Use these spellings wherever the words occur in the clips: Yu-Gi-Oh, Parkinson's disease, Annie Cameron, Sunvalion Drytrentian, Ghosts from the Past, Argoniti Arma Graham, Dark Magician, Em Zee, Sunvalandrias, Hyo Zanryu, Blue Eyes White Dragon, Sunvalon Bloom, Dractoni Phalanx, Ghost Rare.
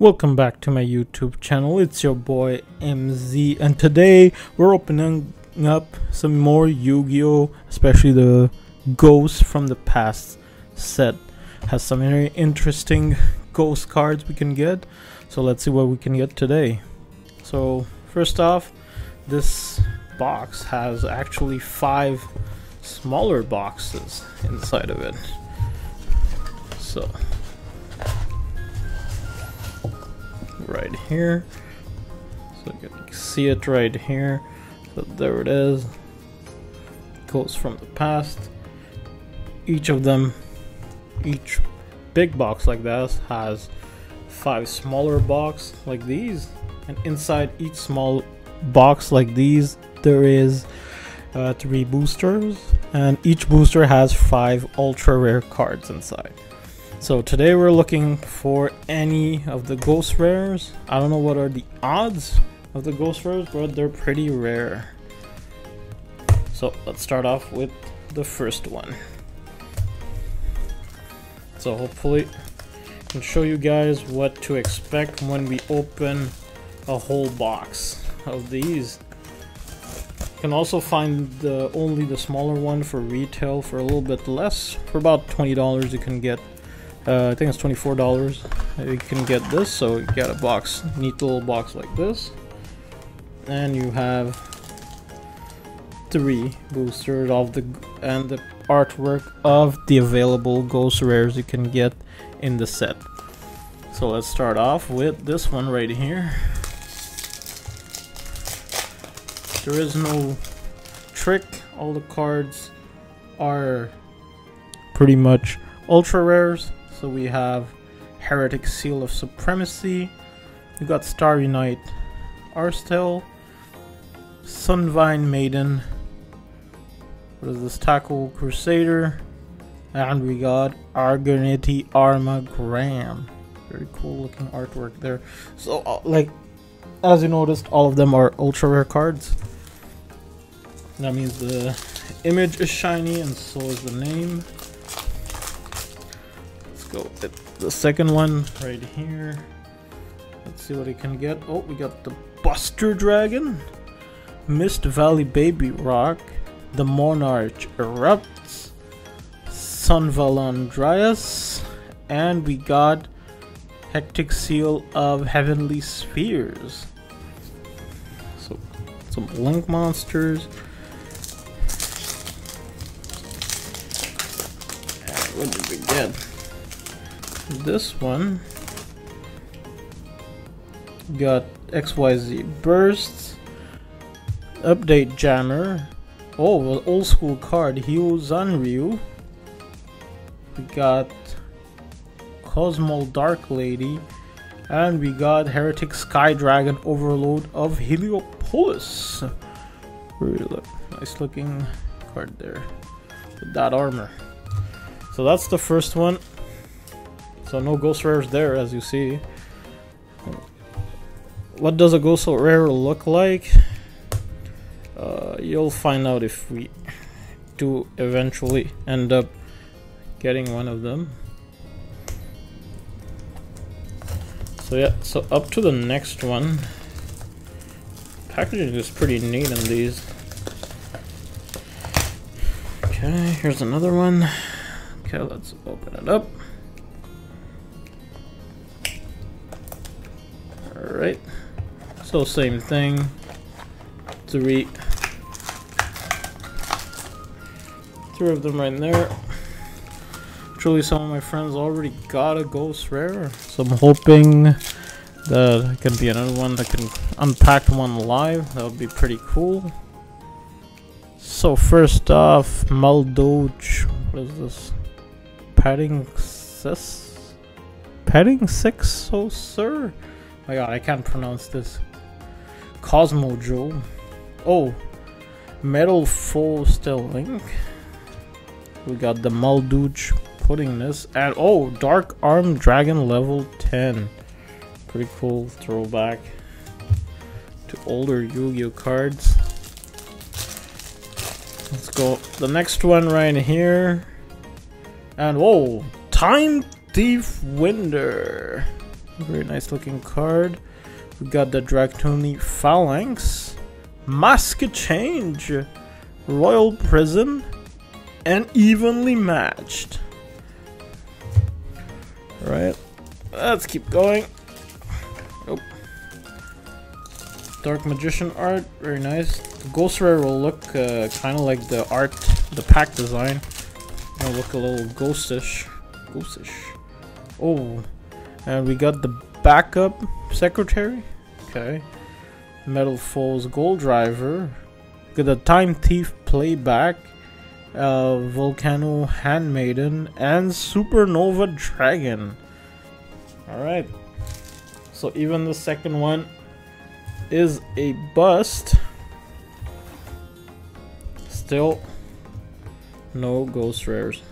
Welcome back to my YouTube channel. It's your boy MZ, and today we're opening up some more Yu-Gi-Oh, especially the Ghosts from the Past set. Has some very interesting ghost cards we can get, so let's see what we can get today. So first off, this box has actually 5 smaller boxes inside of it. So right here, so you can see it right here. So there it is, Ghosts from the Past. Each of them, each big box like that has 5 smaller box like these, and inside each small box like these there is 3 boosters, and each booster has 5 ultra rare cards inside. So today we're looking for any of the ghost rares. I don't know what are the odds of the ghost rares, but they're pretty rare. So let's start off with the first one. So hopefully I can show you guys what to expect when we open a whole box of these. You can also find only the smaller one for retail for a little bit less. For about $20 you can get I think it's $24 you can get this. So you got a box, neat little box like this, and you have 3 boosters of the artwork of the available ghost rares you can get in the set. So let's start off with this one right here. There is no trick, all the cards are pretty much ultra rares. So we have Heretic Seal of Supremacy, we got Starry Night Arstel, Sunvine Maiden, what is this, Taco Crusader, and we got Argoniti Arma Graham. Very cool looking artwork there. So like, as you noticed, all of them are ultra rare cards. That means the image is shiny and so is the name. Go with the second one right here. Let's see what he can get. Oh, we got the Buster Dragon, Mist Valley Baby Rock, the Monarch Erupts, Sunvalandrias, and we got Hectic Seal of Heavenly Spheres. So some Link monsters. And what did we get? This one got XYZ Bursts, Update Jammer, oh, an old school card, Hyo Zanryu. We got Cosmol Dark Lady, and we got Heretic Sky Dragon Overload of Heliopolis. Really nice looking card there with that armor. So that's the first one. So no ghost rares there, as you see. What does a ghost rare look like? You'll find out if we do eventually end up getting one of them. So yeah, so up to the next one. Packaging is pretty neat in these. Okay, here's another one. Okay, let's open it up. Right, so same thing, 3 of them right there. Truly some of my friends already got a ghost rare, so I'm hoping that it can be another one that can unpack one live. That would be pretty cool. So first off, Maldoge, what is this, Padding 6, oh sir. My god, I can't pronounce this. Cosmojo. Oh, Metal Foe Still Link. We got the Maldoge putting this. And oh, Dark Arm Dragon level 10. Pretty cool throwback to older Yu-Gi-Oh cards. Let's go. The next one right here. And whoa, Time Thief Winder. Very nice looking card. We got the Dractoni Phalanx, Mask Change, Royal Prison, and Evenly Matched. Alright, let's keep going. Oh. Dark Magician art, very nice. The Ghost Rare will look kind of like the art, the pack design. It'll look a little ghostish. Oh, and we got the backup secretary. Okay, Metal Foes Gold Driver. Got the Time Thief Playback, Volcano Handmaiden, and Supernova Dragon. All right, so even the second one is a bust. Still, no ghost rares.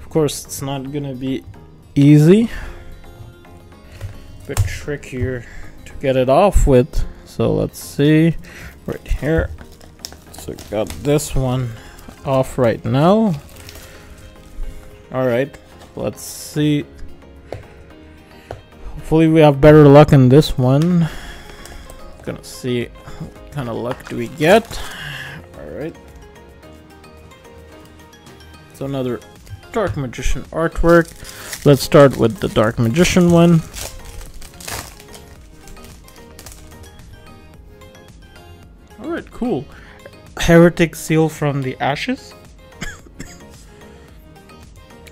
Of course, it's not gonna be easy, but trickier to get it off with. So let's see, right here. So got this one off right now. All right, let's see. Hopefully we have better luck in this one. Gonna see what kind of luck do we get. All right, so another Dark Magician artwork. Let's start with the Dark Magician one. All right, cool. Heretic Seal from the Ashes.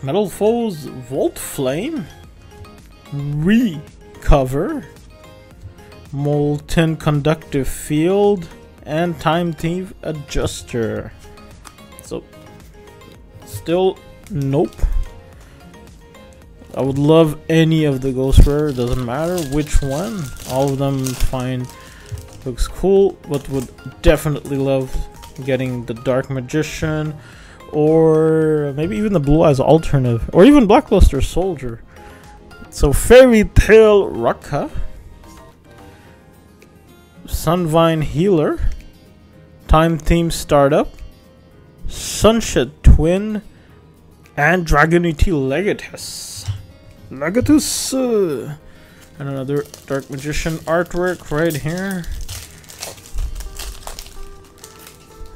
Metal Foes Volt Flame. Recover. Molten Conductive Field. And Time Thief Adjuster. So, still nope. I would love any of the ghost rare, doesn't matter which one. All of them fine, looks cool, but would definitely love getting the Dark Magician, or maybe even the Blue Eyes alternative, or even Blackluster Soldier. So Fairy Tale Rucka, Sunvine Healer, Time Theme Startup, Sunshade Twin, and Dragonite Legatus, and another Dark Magician artwork right here.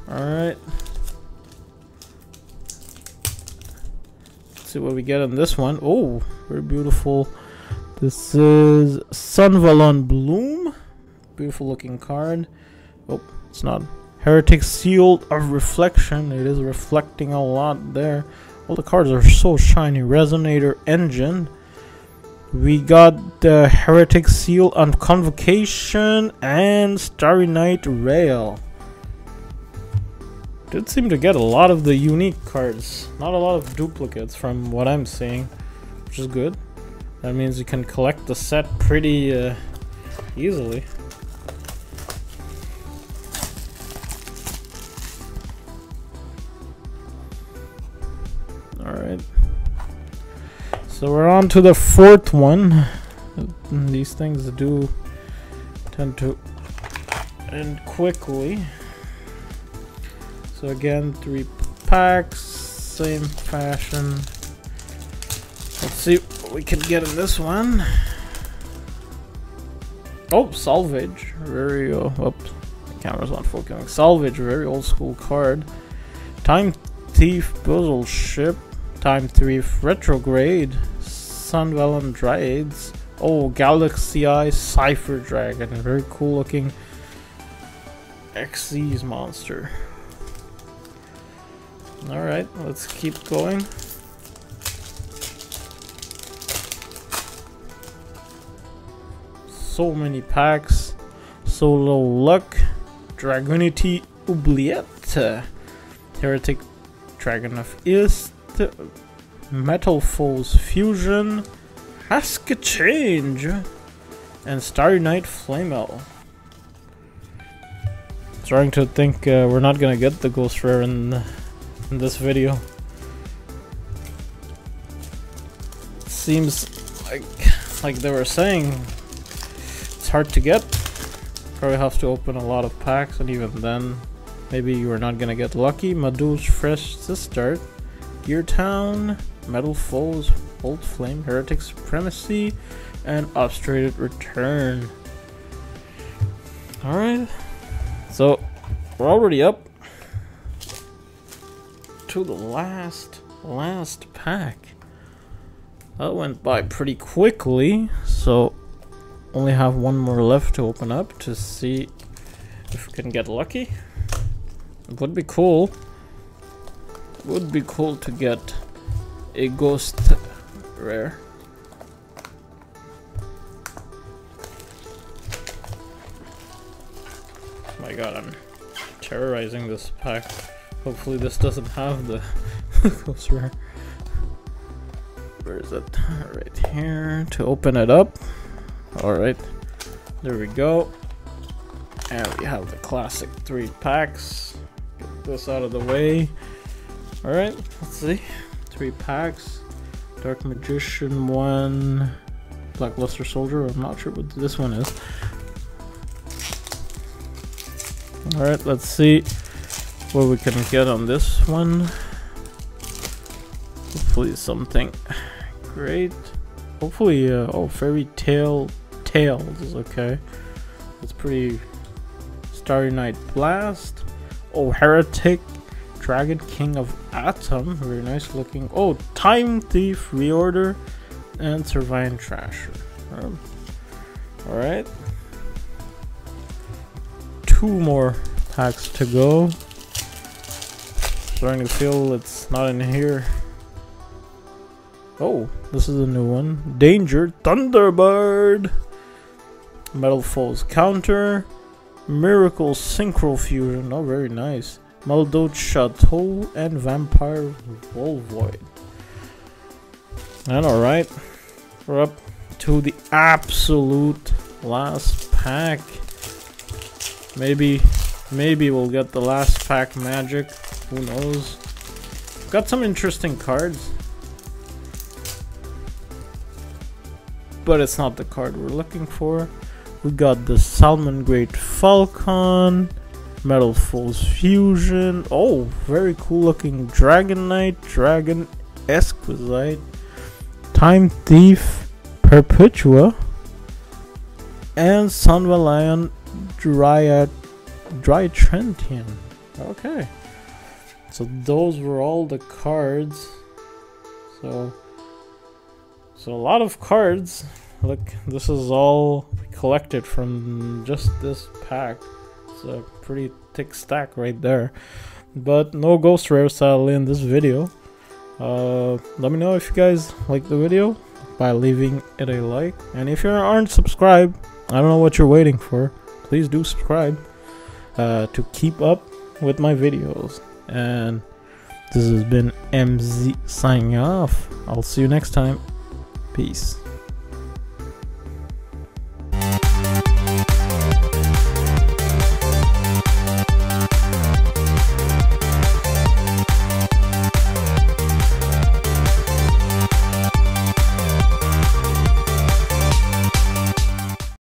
Alright, let's see what we get on this one. Oh, very beautiful. This is Sunvalon Bloom, beautiful looking card. Oh, it's not. Heretic Seal of Reflection, it is reflecting a lot there. All the cards are so shiny. Resonator Engine. We got the Heretic Seal on Convocation and Starry Night Rail. Did seem to get a lot of the unique cards. Not a lot of duplicates from what I'm seeing, which is good. That means you can collect the set pretty easily. Alright, so we're on to the fourth one. These things do tend to end quickly. So again, 3 packs, same fashion. Let's see what we can get in this one. Oh, Salvage. Very, oops, the camera's not focusing. Salvage, very old school card. Time Thief Puzzle Ship. Time Thief Retrograde, Sunvalon Dryads, oh, Galaxy Eye Cypher Dragon, very cool looking Xyz monster. Alright, let's keep going. So many packs, so little luck. Dragonite Oubliette, Heretic Dragon of Ist, Metal Foes Fusion, Mask Change, and Starry Night Flamel. Starting to think we're not gonna get the ghost rare in this video. Seems like they were saying it's hard to get. Probably have to open a lot of packs, and even then, maybe you are not gonna get lucky. Madu's Fresh Sister. Gear Town, Metal Foes Old Flame, Heretic Supremacy, and Obscurated Return. Alright, so we're already up to the last pack. That went by pretty quickly, so only have one more left to open up to see if we can get lucky. It would be cool. It would be cool to get a ghost rare. Oh my god, I'm terrorizing this pack. Hopefully this doesn't have the ghost rare. Where is it? Right here to open it up. Alright, there we go. And we have the classic 3 packs. Get this out of the way. Alright, let's see. 3 packs. Dark Magician 1. Black Luster Soldier. I'm not sure what this one is. Alright, let's see what we can get on this one. Hopefully something great. Hopefully, oh, Fairy Tale Tales is okay. It's pretty. Starry Night Blast. Oh, Heretic. Dragon King of Atom. Very nice looking. Oh, Time Thief Reorder. And Surviving Trasher. Alright. 2 more packs to go. Starting to feel it's not in here. Oh, this is a new one. Danger Thunderbird. Metal Foes Counter. Miracle Synchro Fusion. Oh, very nice. Maldote Chateau and Vampire Volvoid. And alright, we're up to the absolute last pack. Maybe we'll get the last pack magic. Who knows? Got some interesting cards. But it's not the card we're looking for. We got the Salmon Great Falcon, Metal Foes Fusion. Oh, very cool looking Dragon Knight, Dragon Esquisite, Time Thief Perpetua, and Sunvalion Drytrentian. Okay, so those were all the cards. So a lot of cards. Look, this is all collected from just this pack. It's a pretty thick stack right there. But no ghost rare, sadly, in this video. Let me know if you guys like the video by leaving it a like. And if you aren't subscribed, I don't know what you're waiting for. Please do subscribe to keep up with my videos. And this has been MZ signing off. I'll see you next time. Peace.